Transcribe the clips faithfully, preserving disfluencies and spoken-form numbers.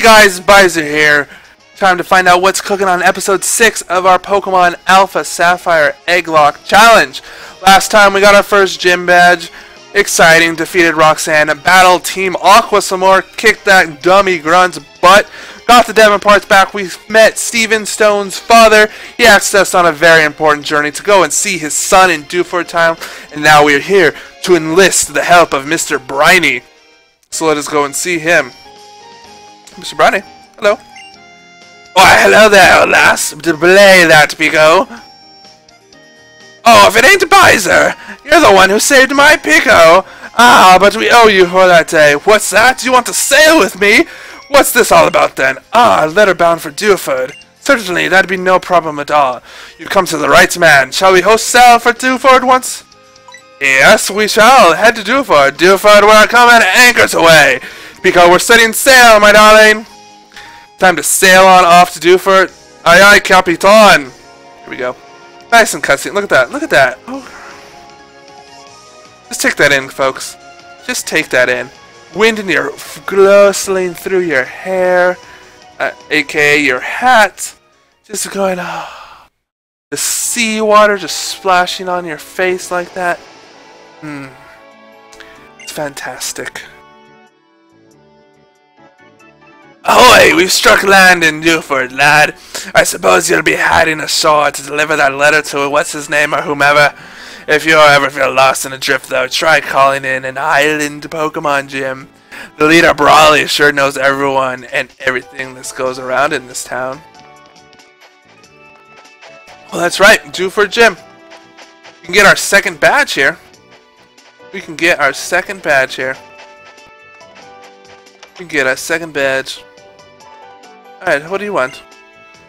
Hey guys, Byser here. Time to find out what's cooking on episode six of our Pokemon Alpha Sapphire Egg Lock Challenge. Last time we got our first gym badge. Exciting, defeated Roxanne, battled Team Aqua some more, kicked that dummy Grunt's butt, got the Davenports back, we met Steven Stone's father, he asked us on a very important journey to go and see his son in Dewford Town, and now we're here to enlist the help of Mister Briney. So let us go and see him. Mister Briney, hello. Oh, hello there, lass. Belay that, Pico. Oh, if it ain't Byser! You're the one who saved my Pico! Ah, but we owe you for that day. What's that? You want to sail with me? What's this all about, then? Ah, letter bound for Dewford. Certainly, that'd be no problem at all. You come to the right man. Shall we host sail for Dewford once? Yes, we shall. Head to Dewford. Dewford, where I come and anchors away. Pico, we're setting sail, my darling. Time to sail on off to Dewford. Aye, aye, Capitan. Here we go. Nice and cutscene. Look at that. Look at that. Oh. Just take that in, folks. Just take that in. Wind in your glowing through your hair, uh, aka your hat. Just going. Oh. The sea water just splashing on your face like that. Hmm. It's fantastic. Ahoy! We've struck land in Dewford, lad. I suppose you'll be heading ashore to deliver that letter to what's-his-name or whomever. If you ever feel lost and adrift, though, try calling in an island Pokemon gym. The leader, Brawley, sure knows everyone and everything that goes around in this town. Well, that's right, Dewford Gym. We can get our second badge here. We can get our second badge here. We can get our second badge. Alright, what do you want?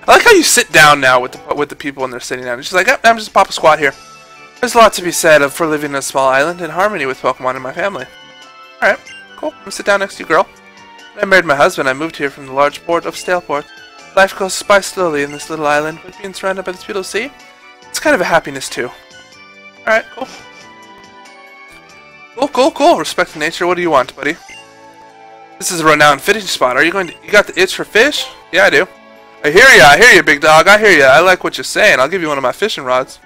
I like how you sit down now with the, with the people and they're sitting down. It's just like, oh, I'm just pop a squat here. There's a lot to be said of for living in a small island in harmony with Pokemon and my family. Alright, cool. I'm gonna sit down next to you, girl. When I married my husband, I moved here from the large port of Staleport. Life goes by slowly in this little island, but being surrounded by this beautiful sea, it's kind of a happiness too. Alright, cool. Cool, cool, cool. Respect to nature. What do you want, buddy? This is a renowned fishing spot. Are you going to... You got the itch for fish? Yeah, I do. I hear ya, I hear ya, big dog, I hear ya, I like what you're saying, I'll give you one of my fishing rods.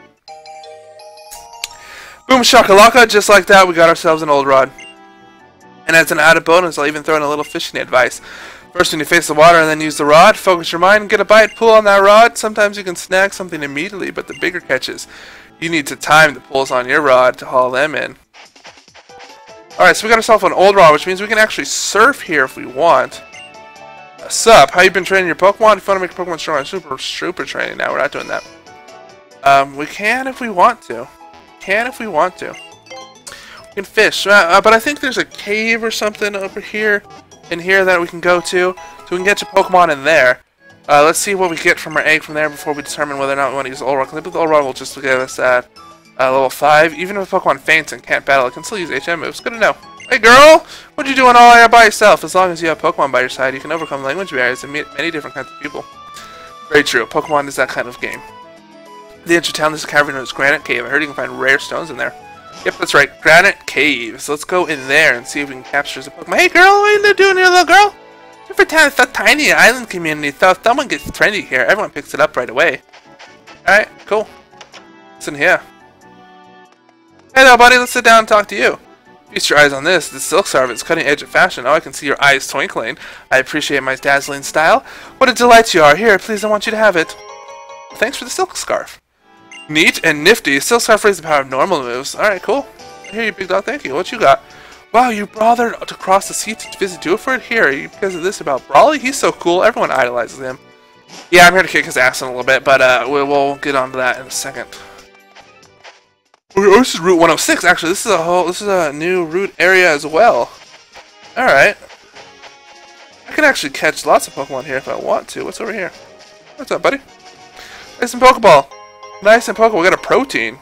Boom shakalaka, just like that, we got ourselves an old rod. And as an added bonus, I'll even throw in a little fishing advice. First, when you face the water and then use the rod, focus your mind, get a bite, pull on that rod. Sometimes you can snag something immediately, but the bigger catches, you need to time the pulls on your rod to haul them in. Alright, so we got ourselves an old rod, which means we can actually surf here if we want. Sup, how you been training your Pokemon? If you want to make Pokemon strong, I'm super, super training now. We're not doing that. Um, we can if we want to. Can if we want to. We can fish. Uh, uh, but I think there's a cave or something over here in here that we can go to. So we can get your Pokemon in there. Uh, let's see what we get from our egg from there before we determine whether or not we want to use Olrog. I think the Olrog will just get us at uh, level five. Even if a Pokemon faints and can't battle, it can still use H M moves. Good to know. Hey girl, what you doing all by yourself? As long as you have Pokemon by your side, you can overcome language barriers and meet many different kinds of people. Very true. Pokemon is that kind of game. The entry town, this is a cavern known as Granite Cave. I heard you can find rare stones in there. Yep, that's right. Granite Cave. So let's go in there and see if we can capture some Pokemon. Hey girl, what are you doing here, little girl? Every time it's a tiny island community, so if someone gets trendy here, everyone picks it up right away. Alright, cool. What's in here? Hey there, buddy. Let's sit down and talk to you. Feast your eyes on this. The silk sarvet's cutting edge of fashion. Oh, I can see your eyes twinkling. I appreciate my dazzling style. What a delight you are. Here, please, I want you to have it. Thanks for the silk scarf. Neat and nifty. Silk scarf raises the power of normal moves. Alright, cool. Here you big dog, thank you. What you got? Wow, you bothered to cross the sea to visit Dewford? Here, you because of this about Brawley? He's so cool. Everyone idolizes him. Yeah, I'm here to kick his ass in a little bit, but uh, we'll, we'll get on to that in a second. Oh, this is Route one oh six. Actually, this is a whole, this is a new route area as well. All right, I can actually catch lots of Pokemon here if I want to. What's over here? What's up, buddy? Nice and Pokeball. Nice and Pokeball. We got a protein.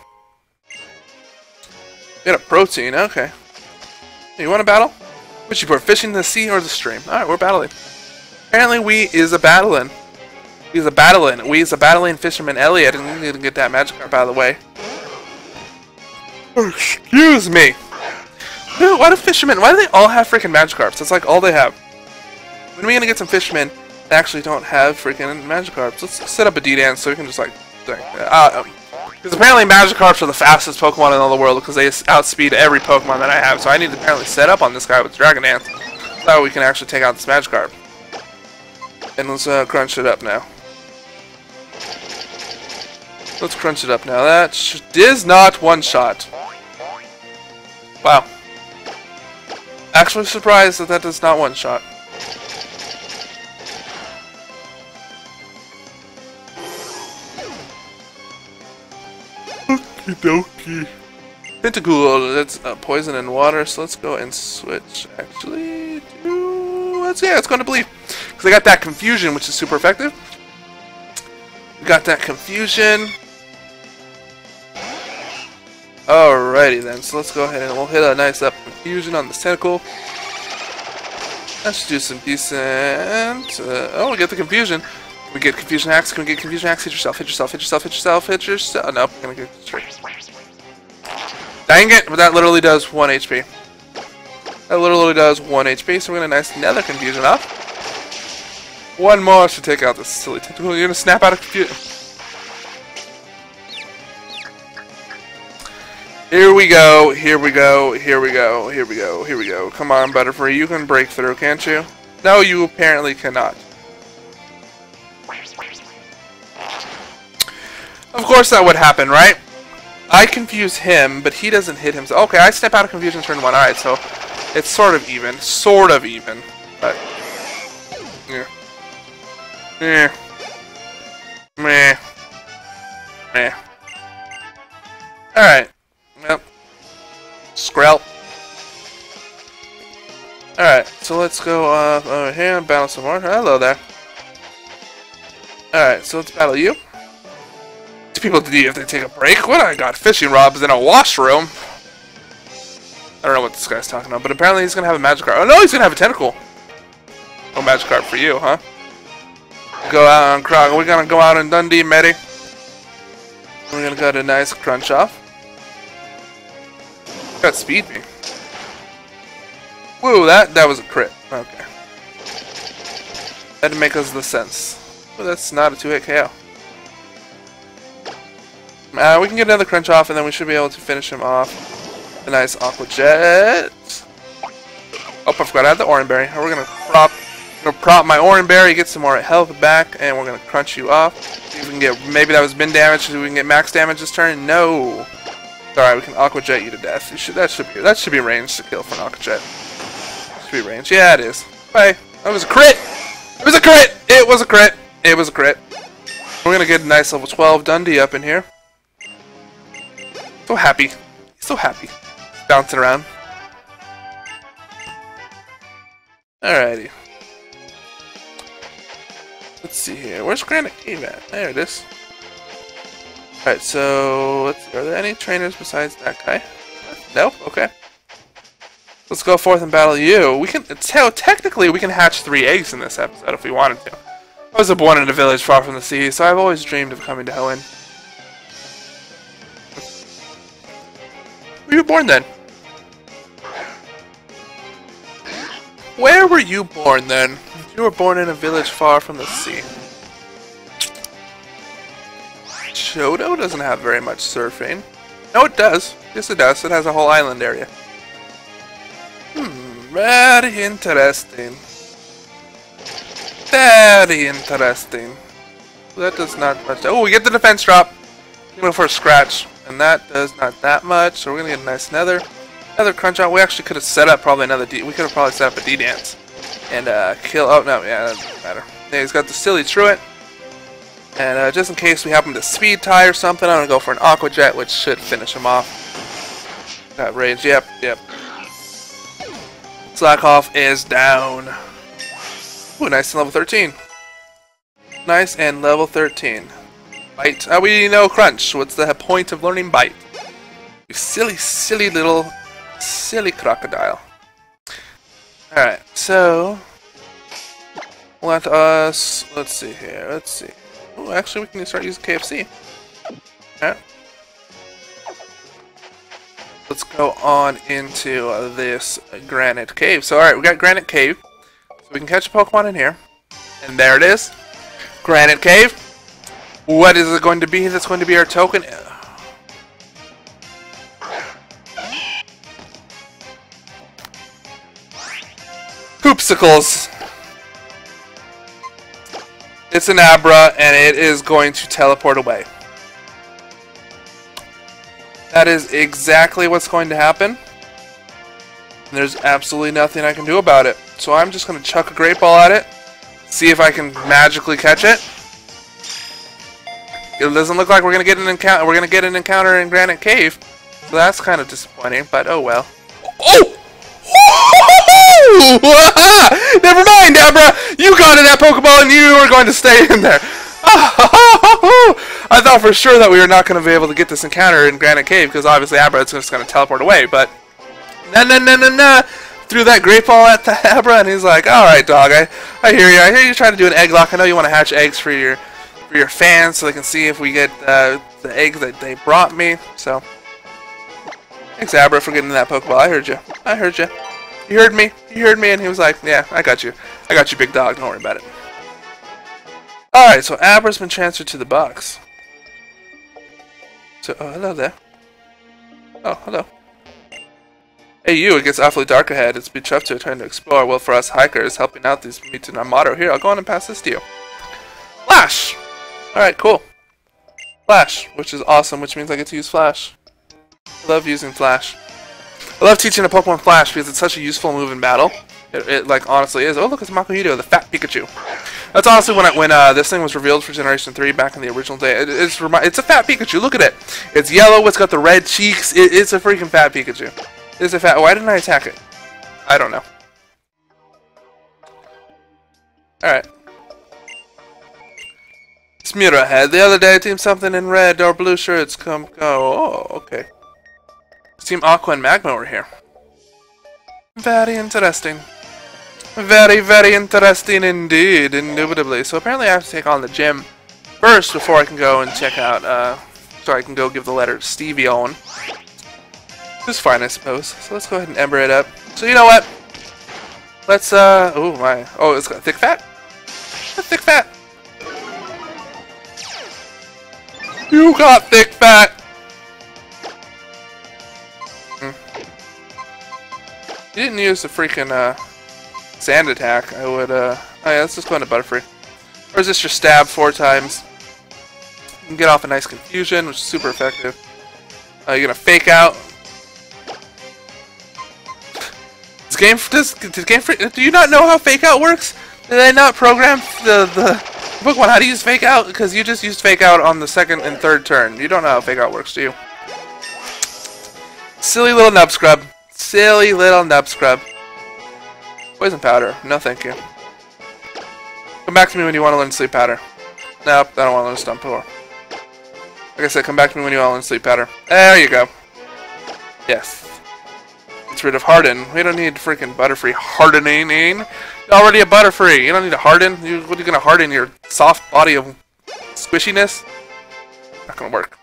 We got a protein. Okay. Hey, you want to battle? What you for? Fishing in the sea or the stream? All right, we're battling. Apparently, we is a battling. We is a battling. We is a battling fisherman, Elliot, and we need to get that Magikarp out of the way. Excuse me. Dude, why do fishermen, why do they all have freaking Magikarps? That's like all they have. When are we gonna get some fishmen that actually don't have freaking Magikarps? Let's set up a D-Dance so we can just like... Uh, because apparently Magikarps are the fastest Pokemon in all the world because they outspeed every Pokemon that I have. So I need to apparently set up on this guy with Dragon Dance. That way we can actually take out this Magikarp. And let's uh, crunch it up now. Let's crunch it up now. That sh is not one shot. Wow. Actually surprised that that does not one shot. Okie dokie. Tentacool, that's uh, poison and water, so let's go and switch actually to... Let's, yeah, it's going to bleed. Because I got that confusion, which is super effective. Got that confusion. Alrighty then, so let's go ahead and we'll hit a nice up confusion on the tentacle. Let's do some decent. Uh, oh, we get the confusion. We get confusion hacks. Can we get confusion hacks? Hit yourself, hit yourself, hit yourself, hit yourself, hit yourself. Oh, no, I'm gonna get straight. Dang it, but that literally does one H P. That literally does one H P, so we're gonna nice another confusion up. One more to take out this silly tentacle. You're gonna snap out of confusion. Here we go, here we go, here we go, here we go, here we go. Come on, Butterfree, you can break through, can't you? No, you apparently cannot. Of course that would happen, right? I confuse him, but he doesn't hit himself. Okay, I step out of confusion turn one eye, so it's sort of even. Sort of even. But, yeah. Meh. Meh. Meh. Alright. Yep. Skrell. Alright, so let's go uh, over here and battle some more. Hello there. Alright, so let's battle you. What do people do if they take a break? What I got? Fishing rods in a washroom. I don't know what this guy's talking about, but apparently he's going to have a Magikarp. Oh no, he's going to have a tentacle. No Magikarp for you, huh? Go out on Krog. We're going to go out on Dundee, Medi. We're going to go to a nice crunch off. Got speed me. Whoa, that that was a crit. Okay. That'd make us the sense. Well, that's not a two-hit K O. Uh, we can get another crunch off, and then we should be able to finish him off. A nice aqua jet. Oh, I forgot I had the orange berry. We're gonna prop, gonna prop my orange berry, get some more health back, and we're gonna crunch you off. See if we can get maybe that was bin damage. So we can get max damage this turn. No. Alright, we can Aqua Jet you to death. You should, that should be that should be ranged to kill for an Aqua Jet. Should be ranged. Yeah, it is. Bye. That was a crit. It was a crit. It was a crit. It was a crit. We're gonna get a nice level twelve Dundee up in here. So happy. He's so happy. Bouncing around. Alrighty. Let's see here. Where's Granite Cave at? There it is. Alright, so let's, are there any trainers besides that guy? Nope, okay. Let's go forth and battle you. We can tell, technically we can hatch three eggs in this episode if we wanted to. I was born in a village far from the sea, so I've always dreamed of coming to Hoenn. Where were you born then? Where were you born then? You were born in a village far from the sea. Johto doesn't have very much surfing. No, it does. Yes, it does. It has a whole island area. Hmm, very interesting. Very interesting. That does not much. Oh, we get the defense drop. Go for a scratch, and that does not that much. So we're gonna get a nice nether, another crunch out. We actually could have set up probably another D. We could have probably set up a D dance and uh, kill. Oh no, yeah, that doesn't matter. Yeah, he's got the silly truant. And uh, just in case we happen to speed tie or something, I'm going to go for an Aqua Jet, which should finish him off. That rage, yep, yep. Slackoff is down. Ooh, nice and level thirteen. Nice and level thirteen. Bite. Uh, we know Crunch. What's the point of learning Bite? You silly, silly little, silly crocodile. Alright, so... Let us... Let's see here, let's see. Oh, actually, we can start using K F C. Alright. Let's go on into uh, this Granite Cave. So, alright, we got Granite Cave. So, we can catch a Pokemon in here. And there it is. Granite Cave. What is it going to be? That's going to be our token. Hoopsicles. It's an Abra, and it is going to teleport away. That is exactly what's going to happen. There's absolutely nothing I can do about it. So I'm just going to chuck a Great Ball at it. See if I can magically catch it. It doesn't look like we're going to get an encounter. We're going to get an encounter in Granite Cave. So that's kind of disappointing, but oh well. Oh! Never mind, Abra! You got in that Pokeball and you are going to stay in there. I thought for sure that we were not going to be able to get this encounter in Granite Cave because obviously Abra is just going to teleport away, but na na na na na! Threw that Great Ball at the Abra and he's like, alright dog, I, I hear you. I hear you trying to do an egg lock. I know you want to hatch eggs for your for your fans so they can see if we get uh, the egg that they brought me. So, thanks Abra for getting that Pokeball. I heard you. I heard you. He heard me. He heard me and he was like, yeah, I got you. I got you, big dog. Don't worry about it. Alright, so Abra's been transferred to the box. So, oh, hello there. Oh, hello. Hey you, it gets awfully dark ahead. It's been tough to return to explore. Well, for us hikers, helping out these meets in our motto. Here, I'll go on and pass this to you. Flash! Alright, cool. Flash, which is awesome, which means I get to use Flash. I love using Flash. I love teaching a Pokemon Flash because it's such a useful move in battle. It, it like, honestly is. Oh, look, it's Makuhiro, the fat Pikachu. That's honestly when I, when uh, this thing was revealed for Generation three back in the original day. It, it's, it's a fat Pikachu. Look at it. It's yellow. It's got the red cheeks. It, it's a freaking fat Pikachu. It's a fat... Why didn't I attack it? I don't know. Alright. Smira had the other day team something in red or blue shirts. Come go. Oh, okay. Team Aqua and Magma were here. Very interesting. Very, very interesting indeed, indubitably. So apparently I have to take on the gym first before I can go and check out, uh, so I can go give the letter to Stevie Owen. Which is fine, I suppose. So let's go ahead and ember it up. So you know what? Let's, uh, oh my. Oh, it's got thick fat? Thick fat. You got thick fat! You didn't use the freaking uh, sand attack. I would. Uh, oh yeah, let's just go into Butterfree. Or is this your stab four times? You can get off a nice confusion, which is super effective. Uh, you're gonna fake out. This game. Does, does game do you not know how fake out works? Did I not program the the Pokemon how to use fake out? Because you just used fake out on the second and third turn. You don't know how fake out works, do you? Silly little nub scrub. Silly little nub scrub. Poison powder. No, thank you. Come back to me when you want to learn sleep powder. Nope, I don't want to learn stump power. Like I said, come back to me when you want to learn sleep powder. There you go. Yes. It's rid of harden. We don't need freaking Butterfree hardening. You're already a Butterfree. You don't need to harden. You, what are you going to harden? Your soft body of squishiness? Not going to work.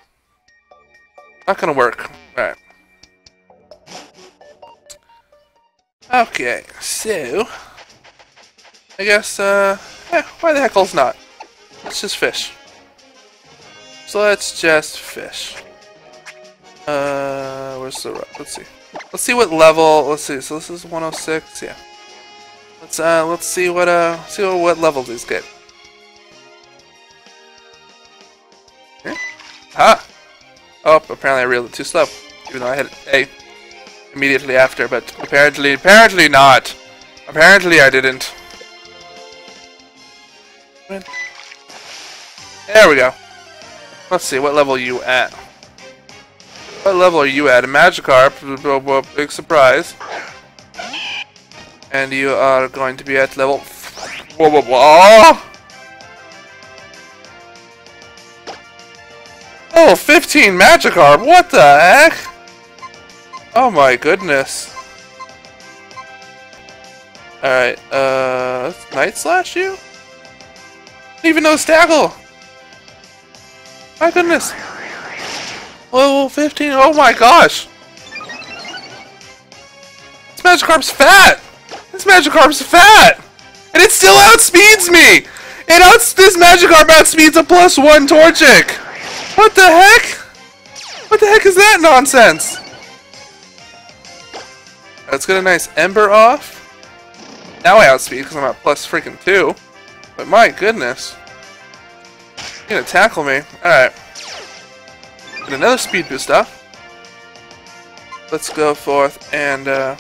Not going to work. Alright. Okay, so I guess uh eh, why the heckle's not? Let's just fish. So let's just fish. Uh where's the rock? Let's see. Let's see what level let's see, so this is one oh six, yeah. Let's uh let's see what uh see what, what level these get. Hmm? Ah! Oh, apparently I reeled it too slow. Even though I had a immediately after, but apparently, apparently not. Apparently I didn't. There we go. Let's see, what level are you at? What level are you at? A Magikarp, big surprise. And you are going to be at level... Whoa, whoa, whoa. Oh, fifteen Magikarp, what the heck? Oh my goodness. Alright, uh... Night Slash you? I didn't even know Staggle! My goodness! Level fifteen, oh my gosh! This Magikarp's fat! This Magikarp's fat! And it still outspeeds me! It outs- this Magikarp outspeeds a plus one Torchic! What the heck? What the heck is that nonsense? Let's get a nice Ember off. Now I outspeed because I'm at plus freaking two. But my goodness. You're gonna tackle me. Alright. Get another speed boost up. Let's go forth and, uh...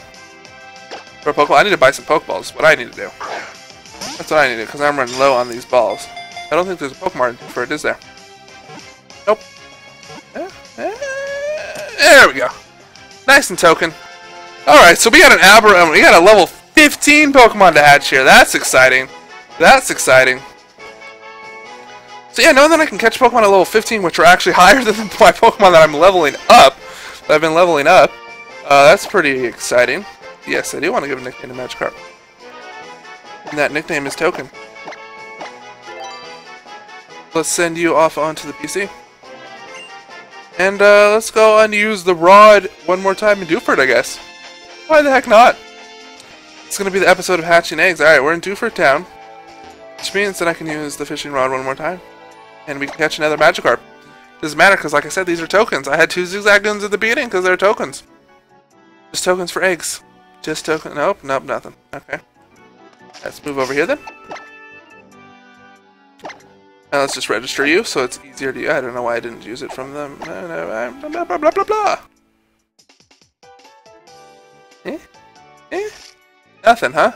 for a Pokeball. I need to buy some Pokeballs. What I need to do. That's what I need to do, because I'm running low on these balls. I don't think there's a Pokemon for it, is there? Nope. There we go. Nice and token. Alright, so we got an Abra. We got a level fifteen Pokemon to hatch here. That's exciting. That's exciting. So yeah, knowing that I can catch Pokemon at level fifteen, which are actually higher than my Pokemon that I'm leveling up, that I've been leveling up, uh, that's pretty exciting. Yes, I do want to give a nickname to Magikarp. And that nickname is Token. Let's send you off onto the P C. And uh, let's go and use the Rod one more time in Dewford, I guess. Why the heck not? It's going to be the episode of Hatching Eggs. Alright, we're in Dewford Town, which means that I can use the fishing rod one more time. And we can catch another Magikarp. Doesn't matter, because like I said, these are tokens. I had two Zigzagoons at the beginning, because they're tokens. Just tokens for eggs. Just token. Nope, nope, nothing. Okay. Let's move over here then. Now let's just register you, so it's easier to use. I don't know why I didn't use it from them. No, no, blah, blah, blah, blah, blah. Eh? Eh? Nothing, huh?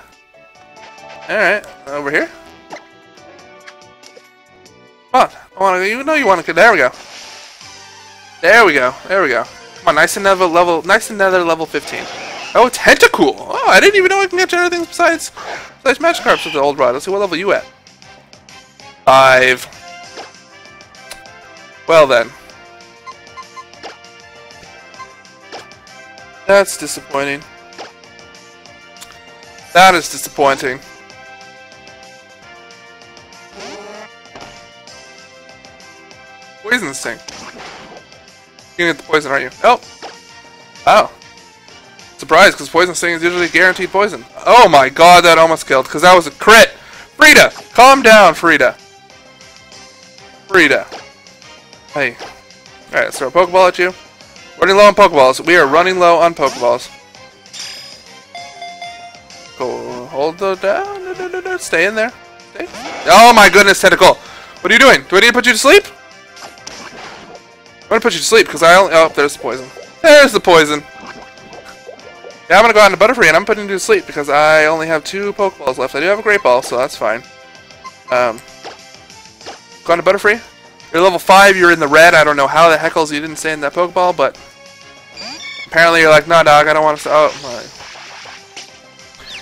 Alright, over here. Come on. I wanna, you know you want to. There we go. There we go. There we go. Come on, nice another level. Nice another level fifteen. Oh, Tentacool. Oh, I didn't even know I can catch other things besides besides Magikarps with the old rod. Let's see what level you at. Five. Well then. That's disappointing. That is disappointing. Poison sting. You're gonna get the poison, aren't you? Oh. Wow. Surprised, because poison sting is usually guaranteed poison. Oh my god, that almost killed, because that was a crit. Frida! Calm down, Frida. Frida. Hey. Alright, let's throw a Pokeball at you. Running low on Pokeballs. We are running low on Pokeballs. Go hold the down. No, no, no, no. Stay in there. Stay. Oh my goodness, Tentacle. What are you doing? Do I need to put you to sleep? I'm gonna put you to sleep because I only. Oh, there's the poison. There's the poison. Yeah, I'm gonna go out into Butterfree and I'm putting you to sleep because I only have two Pokeballs left. I do have a Great Ball, so that's fine. Um, go on to Butterfree. You're level five. You're in the red. I don't know how the heckles you didn't stay in that Pokeball, but apparently you're like, no, dog. I don't want to. Oh my.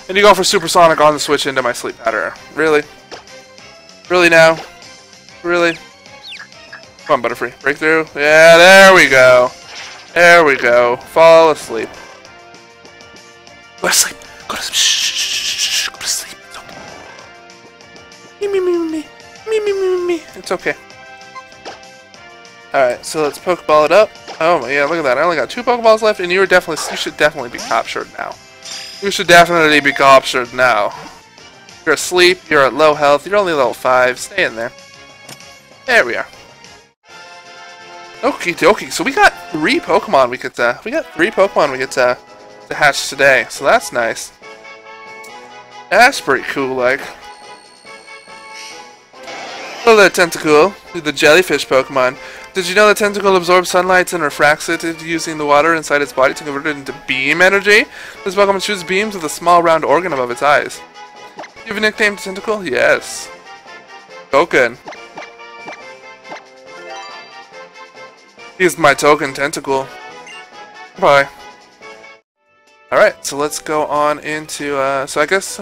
And you go for Supersonic on the switch into my sleep pattern. Really? Really now? Really? Come on, Butterfree. Breakthrough. Yeah, there we go. There we go. Fall asleep. Go to sleep. Go to sleep. Shh, shh, shh. Go to sleep. It's okay. Me, me, me, me. Me, me, me, me. It's okay. Alright, so let's Pokeball it up. Oh, yeah, look at that. I only got two Pokeballs left, and you, were definitely, you should definitely be captured now. You should definitely be captured now. You're asleep, you're at low health, you're only level five, stay in there. There we are. Okie dokie, so we got three Pokemon we could, uh, we got three Pokemon we could, uh, to hatch today, so that's nice. That's pretty cool, like. Hello there, Tentacool, the jellyfish Pokemon. Did you know that Tentacool absorbs sunlight and refracts it using the water inside its body to convert it into beam energy? This Pokemon shoots beams with a small round organ above its eyes. Do you have a nickname to Tentacool? Yes. Token. He's my token, Tentacool. Bye. Alright, so let's go on into, uh, so I guess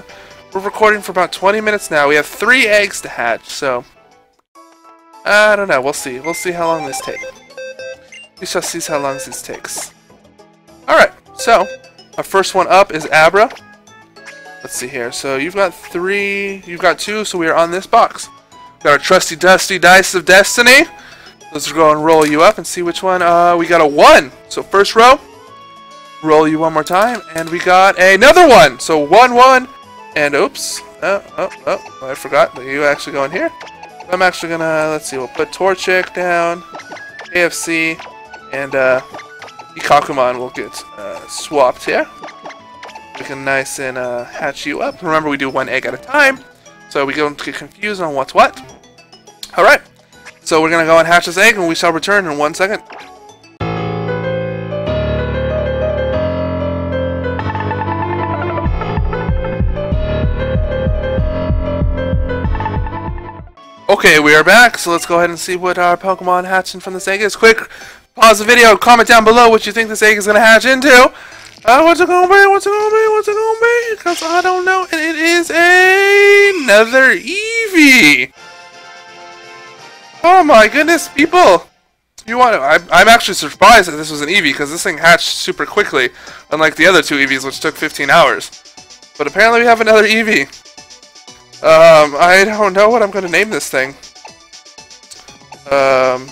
we're recording for about twenty minutes now. We have three eggs to hatch, so... I don't know, we'll see. We'll see how long this takes. We shall see how long this takes. Alright, so, our first one up is Abra. Let's see here. So, you've got three, you've got two, so we are on this box. We've got our trusty, dusty dice of destiny. Let's go and roll you up and see which one. Uh, we got a one. So, first row. Roll you one more time. And we got another one. So, one, one. And, oops. Oh, oh, oh, I forgot that you actually go in here. I'm actually gonna, let's see, we'll put Torchic down, K F C, and uh, Ikakumon will get uh, swapped here. We can nice and uh, hatch you up. Remember, we do one egg at a time, so we don't get confused on what's what. Alright, so we're gonna go and hatch this egg, and we shall return in one second. Okay, we are back, so let's go ahead and see what our Pokemon hatching from this egg is. Quick, pause the video, comment down below what you think this egg is going to hatch into. Uh, what's it going to be? What's it going to be? What's it going to be? Because I don't know, and it is a... another Eevee! Oh my goodness, people! You want to... I'm, I'm actually surprised that this was an Eevee, because this thing hatched super quickly, unlike the other two Eevees, which took fifteen hours. But apparently we have another Eevee. Um, I don't know what I'm going to name this thing. Um,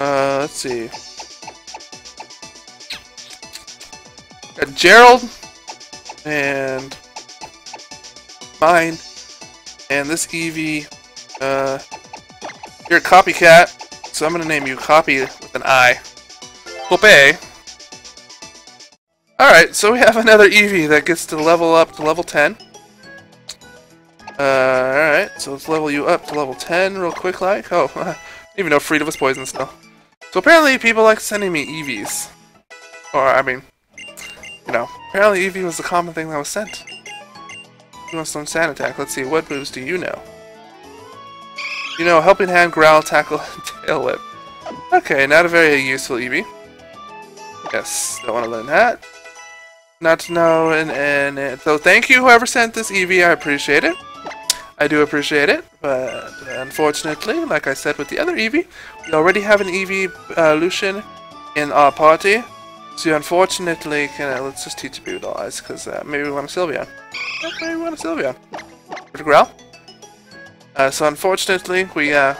uh, let's see. Got Gerald, and mine, and this Eevee, uh, you're a copycat, so I'm going to name you Copy with an I. Copay. Alright, so we have another Eevee that gets to level up to level ten. Uh, Alright, so let's level you up to level ten real quick like. Oh, I didn't even know Freedom was poison still. So apparently people like sending me Eevees. Or, I mean, you know, apparently Eevee was the common thing that was sent. You want some sand attack? Let's see, what moves do you know? You know, Helping Hand, Growl, Tackle, and Tail Whip. Okay, not a very useful Eevee. Yes, don't want to learn that. Not to know, and, and, and so thank you whoever sent this Eevee, I appreciate it. I do appreciate it, but unfortunately, like I said with the other Eevee, we already have an Eevee uh, Lucian in our party, so unfortunately, can, uh, let's just teach Beedleize, because uh, maybe we want a Sylvia. Maybe we want a Sylvia. Or to Growl. Uh, so unfortunately, we, uh,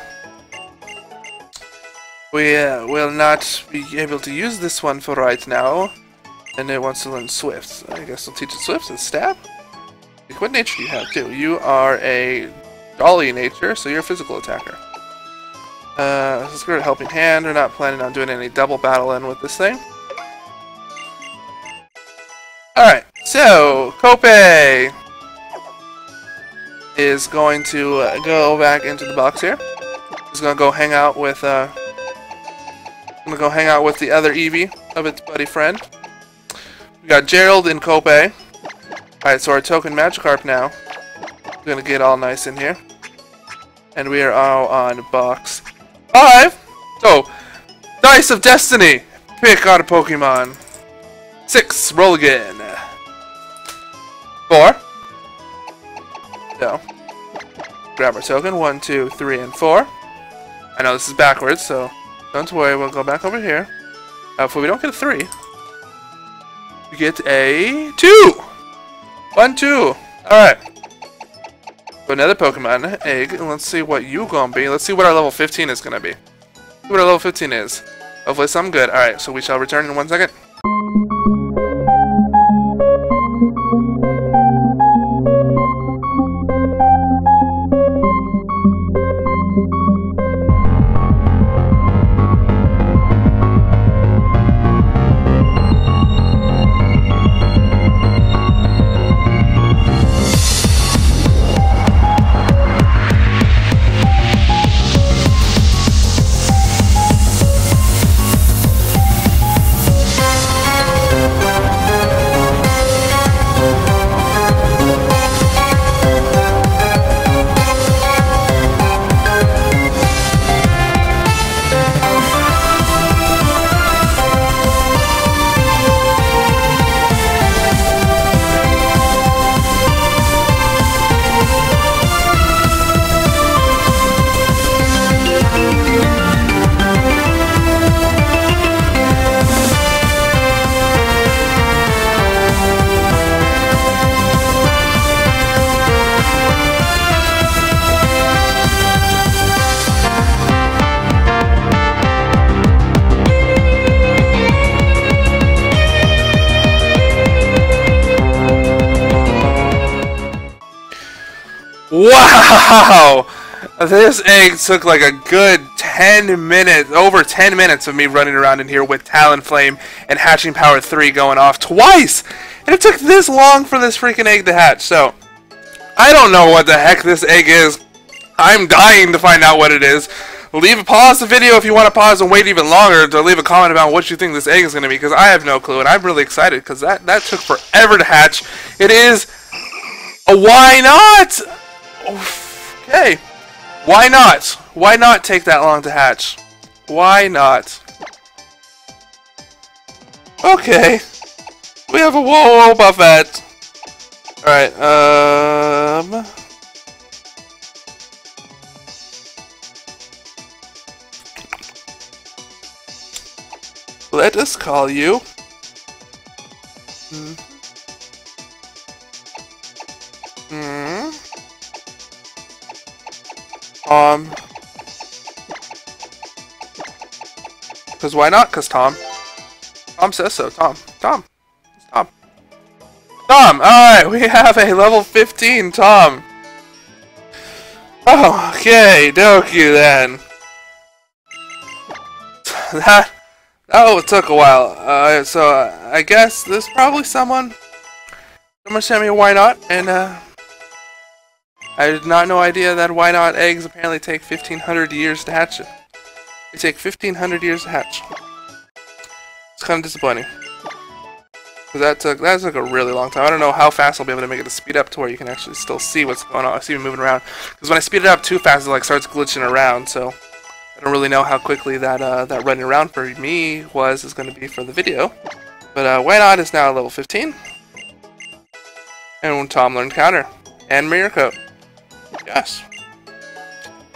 we uh, will not be able to use this one for right now. And it wants to learn Swift. So I guess I'll teach it Swift and Stab. Like, what nature do you have, too? You are a Dolly nature, so you're a physical attacker. Uh, let's go to Helping Hand. We're not planning on doing any double battling with this thing. Alright, so Copay is going to uh, go back into the box here. He's going to go hang out with, uh, gonna go hang out with the other Eevee of its buddy friend. We got Gerald and Copay. Alright, so our token Magikarp now. We're gonna get all nice in here. And we are all on box five. So, Dice of Destiny. Pick out a Pokemon. Six, roll again. Four. So, grab our token. One, two, three, and four. I know this is backwards, so don't worry. We'll go back over here. Uh, if we don't get a three, we get a two! One, two! Alright. So another Pokemon egg, and let's see what you gonna be. Let's see what our level fifteen is gonna be. See what our level fifteen is. Hopefully something good. Alright, so we shall return in one second. Wow! This egg took like a good ten minutes, over ten minutes of me running around in here with Talonflame and hatching power three going off twice! And it took this long for this freaking egg to hatch, so I don't know what the heck this egg is. I'm dying to find out what it is. Leave a pause the video if you want to pause and wait even longer to leave a comment about what you think this egg is going to be, because I have no clue, and I'm really excited because that, that took forever to hatch. It is a Wynaut! Okay. Why not? Why not take that long to hatch? Why not? Okay. We have a Wobbuffet. Alright, um... let us call you. Hmm. Hmm. Tom. Because why not? Because Tom. Tom says so. Tom. Tom. It's Tom. Tom! Alright, we have a level fifteen Tom. Oh, okay. Doki then. That. Oh, it took a while. Uh, so uh, I guess this is probably someone. Someone sent me a Wynaut, and uh, I had not no idea that Wynaut eggs apparently take fifteen hundred years to hatch. It. They take fifteen hundred years to hatch. It's kind of disappointing. Cause that took that took a really long time. I don't know how fast I'll be able to make it to speed up to where you can actually still see what's going on. I see me moving around. Because when I speed it up too fast, it like starts glitching around. So. I don't really know how quickly that uh, that running around for me was is going to be for the video, but uh, Wynaut is now level fifteen, and Tom learned counter and mirror coat. Yes,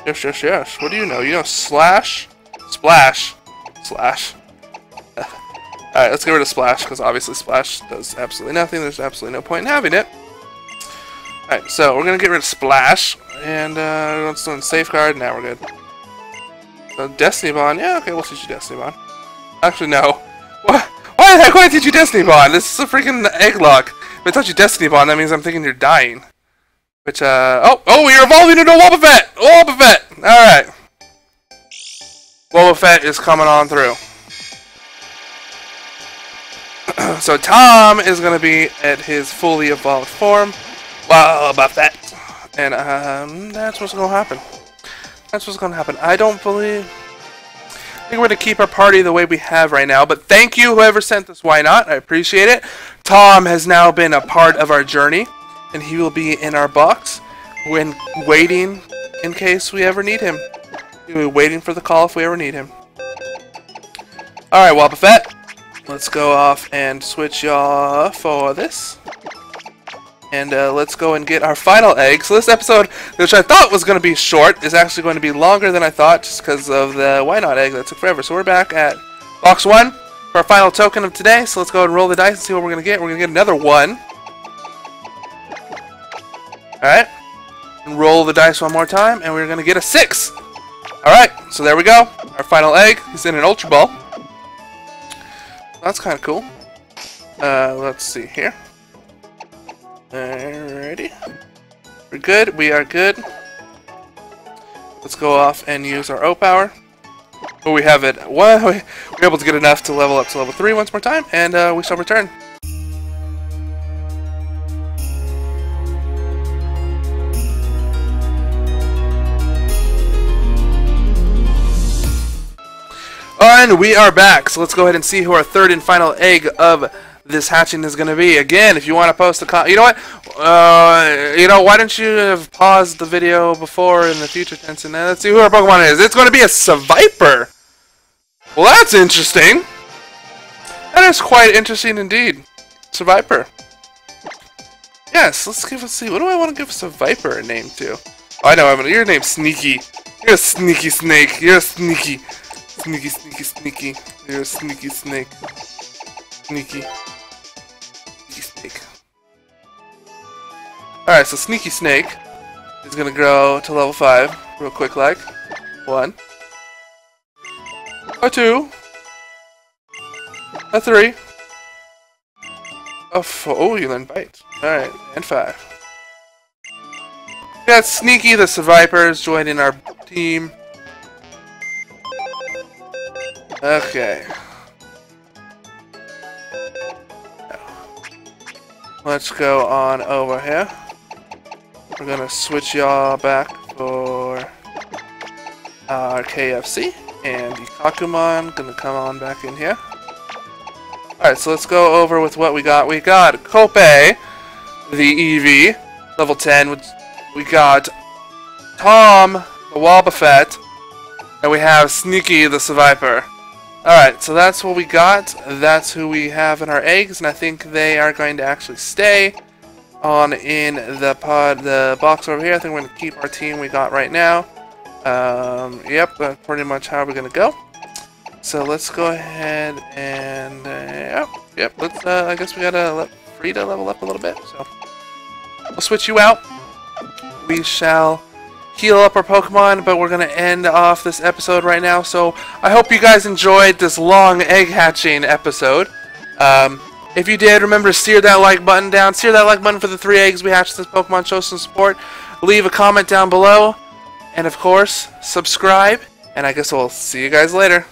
yes, yes, yes. What do you know? You know slash, splash, slash. All right, let's get rid of splash because obviously splash does absolutely nothing. There's absolutely no point in having it. All right, so we're gonna get rid of splash and uh, let's do safeguard. Now we're good. Uh, Destiny Bond, yeah, okay, we'll teach you Destiny Bond. Actually, no. What? Why the heck would I teach you Destiny Bond? This is a freaking egg lock. If I taught you Destiny Bond, that means I'm thinking you're dying. Which, uh, oh, oh, you're evolving into a Wobbuffet! Wobbuffet! Alright. Wobbuffet is coming on through. So Tom is gonna be at his fully evolved form. Wobbuffet. And, um, that's what's gonna happen. That's what's going to happen. I don't believe... I think we're going to keep our party the way we have right now. But thank you, whoever sent this Wynaut. I appreciate it. Tom has now been a part of our journey. And he will be in our box when waiting in case we ever need him. We'll be waiting for the call if we ever need him. Alright, Wobbuffet. Let's go off and switch y'all for this. And uh, let's go and get our final egg. So this episode, which I thought was going to be short, is actually going to be longer than I thought just because of the Wynaut egg that took forever. So we're back at box one for our final token of today. So let's go and roll the dice and see what we're going to get. We're going to get another one. Alright. And roll the dice one more time, and we're going to get a six. Alright, so there we go. Our final egg is in an Ultra Ball. That's kind of cool. Uh, let's see here. Alrighty. We're good. We are good. Let's go off and use our O power. Oh, we have it. What? We're able to get enough to level up to level three once more time, and uh, we shall return. And we are back. So let's go ahead and see who our third and final egg of this hatching is going to be. Again, if you want to post a comment, you know what, uh, you know, why don't you have paused the video before in the future tense, and let's see who our Pokemon is. It's going to be a Seviper. Well, that's interesting. That is quite interesting indeed. Seviper. Yes, let's give a see. What do I want to give Seviper a name to? Oh, I know, I'm your name's Sneaky. You're a sneaky snake. You're a sneaky. Sneaky, sneaky, sneaky. You're a sneaky snake. Sneaky. Snake. Alright, so Sneaky Snake is gonna grow to level five real quick like. One. A two. A three. A four. Oh, you learned bite. Alright, and five. Yeah, got Sneaky the Seviper is joining our team. Okay. Let's go on over here. We're gonna switch y'all back for our K F C. And the Kakumon gonna come on back in here. Alright, so let's go over with what we got. We got Copay, the Eevee, level ten. Which we got Tom, the Wobbuffet, and we have Sneaky, the Seviper. Alright, so that's what we got. That's who we have in our eggs, and I think they are going to actually stay on in the pod, the box over here. I think we're going to keep our team we got right now. Um, yep, that's pretty much how we're going to go. So let's go ahead and uh, yep, yep. Let's. Uh, I guess we gotta let Frida level up a little bit. So we'll switch you out. We shall heal up our Pokemon, but we're gonna end off this episode right now. So I hope you guys enjoyed this long egg hatching episode. Um, if you did, remember to steer that like button down. Steer that like button for the three eggs we hatched this Pokemon. Show some support. Leave a comment down below, and of course subscribe. And I guess we'll see you guys later.